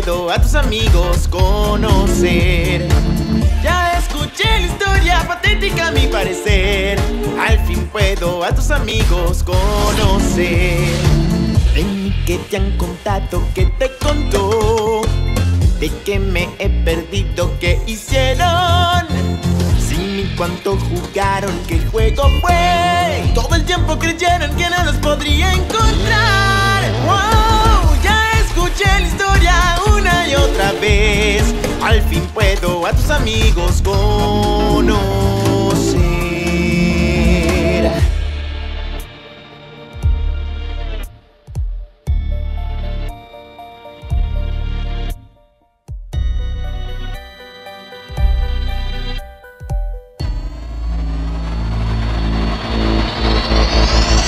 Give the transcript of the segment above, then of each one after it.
puedo a tus amigos conocer. Ya escuché la historia patética a mi parecer. Al fin puedo a tus amigos conocer. De mí que te han contado, que te contó, de que me he perdido, que hicieron, sin mí cuánto jugaron, qué juego fue. Todo el tiempo creyeron que no los podría encontrar. Wow, ya escuché la historia una y otra vez. Al fin puedo a tus amigos conocer.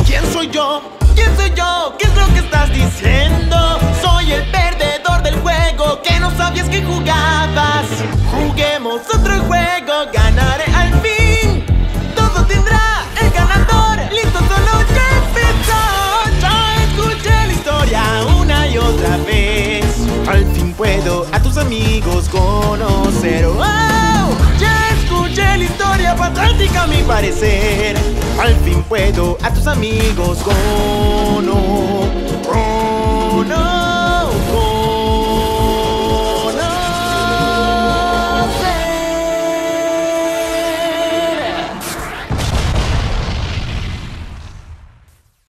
¿Quién soy yo? ¿Quién soy yo? ¿Qué es lo que estás diciendo? Soy el perdedor del juego que no sabías que jugabas. Juguemos otro juego, ganaré al fin. Todo tendrá el ganador, listo, solo ya empezó. Ya escuché la historia una y otra vez. Al fin puedo a tus amigos conocer. ¡Wow! Ya escuché la historia patética a mi parecer. Al fin puedo a tus amigos conocer.